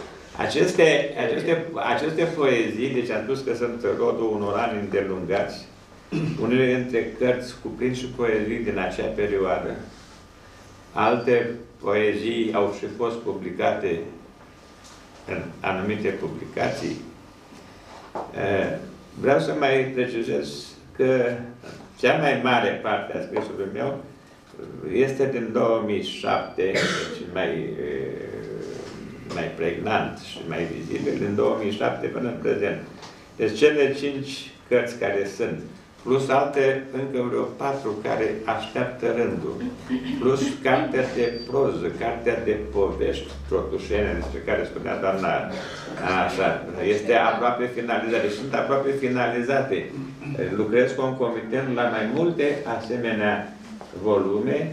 Aceste poezii, deci am spus că sunt rodul unor ani îndelungați, unele dintre cărți cuprind și poezii din acea perioadă. Alte poezii au și fost publicate în anumite publicații. Vreau să mai precizez că cea mai mare parte a scrisului meu este din 2007, deci mai pregnant și mai vizibil, din 2007 până în prezent. Deci cele 5 cărți care sunt, plus alte încă vreo 4 care așteaptă rândul, plus cartea de proză, cartea de povești, Trotușene, despre care spunea doamna, așa, este aproape finalizată. Deci sunt aproape finalizate. Lucrez concomitent la mai multe asemenea volume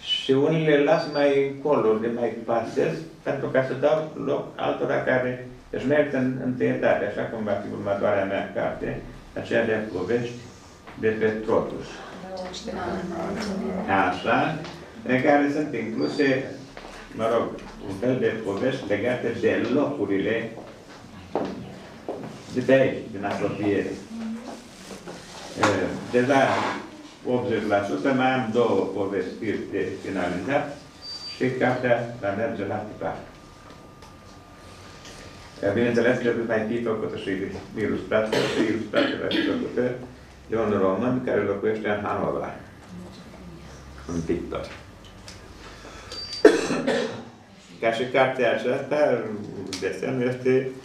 și unii le las mai încolo, le mai pasez, pentru ca să dau loc altora care își merg în întâietate, așa cum va fi următoarea mea carte, aceea de povești de pe Trotus. Așa, în care sunt incluse, mă rog, un fel de povești legate de locurile de pe aici, din apropiere. De la 80% mai am 2 povestiri de finalizat și cartea va merge la tipar. Bineînțeles, trebuie mai fi făcută și ilustrată, și ilustrată va fi făcută de un român care locuiește în Hanovra, un pictor. Ca și cartea aceasta, desenul este